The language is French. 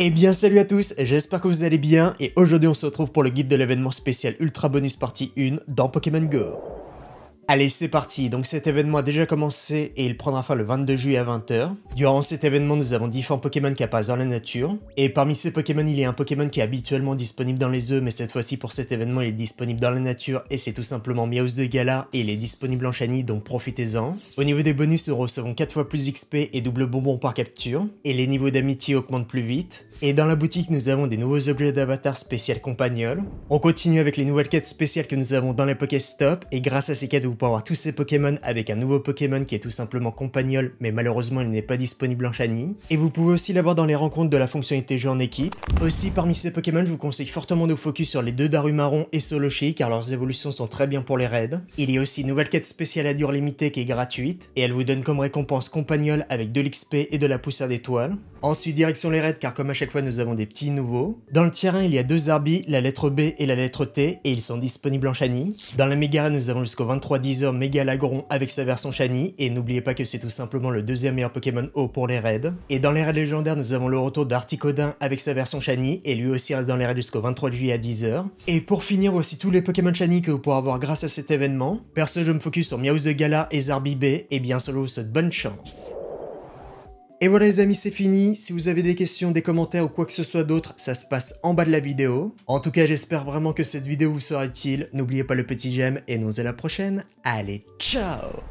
Eh bien salut à tous, j'espère que vous allez bien et aujourd'hui on se retrouve pour le guide de l'événement spécial Ultra Bonus Partie 1 dans Pokémon Go. Allez c'est parti, donc cet événement a déjà commencé et il prendra fin le 22 juillet à 20 h. Durant cet événement nous avons différents Pokémon qui apparaissent dans la nature. Et parmi ces Pokémon il y a un Pokémon qui est habituellement disponible dans les œufs, mais cette fois-ci pour cet événement il est disponible dans la nature et c'est tout simplement Miaouss de Galar et il est disponible en shiny, donc profitez-en. Au niveau des bonus nous recevons 4 fois plus XP et double bonbon par capture. Et les niveaux d'amitié augmentent plus vite. Et dans la boutique nous avons des nouveaux objets d'avatar spécial compagnol. On continue avec les nouvelles quêtes spéciales que nous avons dans les Pokéstop. Et grâce à ces quêtes vous pouvez avoir tous ces Pokémon avec un nouveau Pokémon qui est tout simplement compagnol, mais malheureusement il n'est pas disponible en shiny. Et vous pouvez aussi l'avoir dans les rencontres de la fonctionnalité jeu en équipe. Aussi parmi ces Pokémon je vous conseille fortement de focus sur les deux Darumarron et Soloshi car leurs évolutions sont très bien pour les raids. Il y a aussi une nouvelle quête spéciale à dur limité qui est gratuite et elle vous donne comme récompense compagnol avec de l'XP et de la poussière d'étoiles. Ensuite direction les raids car comme à chaque fois nous avons des petits nouveaux. Dans le terrain il y a deux Zarbibé, la lettre B et la lettre T et ils sont disponibles en shiny. Dans la Mégara nous avons jusqu'au 23/10 Megalagron avec sa version shiny et n'oubliez pas que c'est tout simplement le deuxième meilleur Pokémon haut pour les raids. Et dans les raids légendaires nous avons le retour d'Articodin avec sa version shiny et lui aussi reste dans les raids jusqu'au 23 juillet à 10 h. Et pour finir voici tous les Pokémon shiny que vous pourrez avoir grâce à cet événement. Perso je me focus sur Miaouss de Galar et Zarbibé et bien solo cette bonne chance. Et voilà les amis, c'est fini. Si vous avez des questions, des commentaires ou quoi que ce soit d'autre, ça se passe en bas de la vidéo. En tout cas, j'espère vraiment que cette vidéo vous sera utile. N'oubliez pas le petit j'aime et nous à la prochaine. Allez, ciao!